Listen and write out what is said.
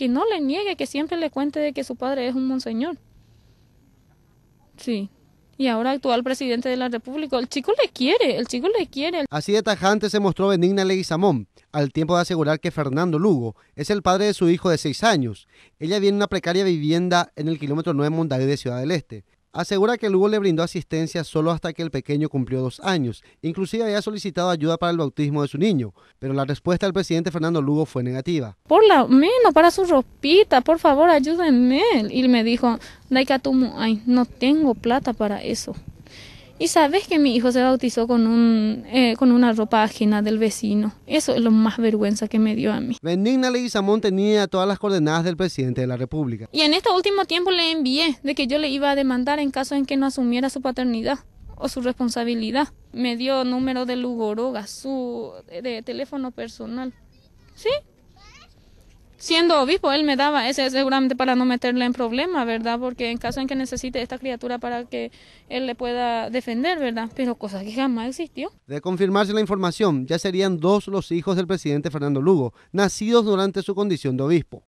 que no le niegue, que siempre le cuente de que su padre es un monseñor. Sí. Y ahora actual presidente de la República, el chico le quiere, el chico le quiere. Así de tajante se mostró Benigna Leguizamón, al tiempo de asegurar que Fernando Lugo es el padre de su hijo de 6 años. Ella vive en una precaria vivienda en el kilómetro 9 Mondaví de Ciudad del Este. Asegura que Lugo le brindó asistencia solo hasta que el pequeño cumplió 2 años. Inclusive había solicitado ayuda para el bautismo de su niño, pero la respuesta del presidente Fernando Lugo fue negativa. Por lo menos para su ropita, por favor, ayúdenme. Y me dijo, Daikatumu, ay, no tengo plata para eso. Y sabes que mi hijo se bautizó con una ropa ajena del vecino. Eso es lo más vergüenza que me dio a mí. Benigna Leguizamón tenía todas las coordenadas del presidente de la República. Y en este último tiempo le envié de que yo le iba a demandar en caso en que no asumiera su paternidad o su responsabilidad. Me dio número de Lugoroga, su de teléfono personal. ¿Sí? Siendo obispo, él me daba ese seguramente para no meterle en problemas, ¿verdad? Porque en caso en que necesite esta criatura para que él le pueda defender, ¿verdad? Pero cosa que jamás existió. De confirmarse la información, ya serían 2 los hijos del presidente Fernando Lugo, nacidos durante su condición de obispo.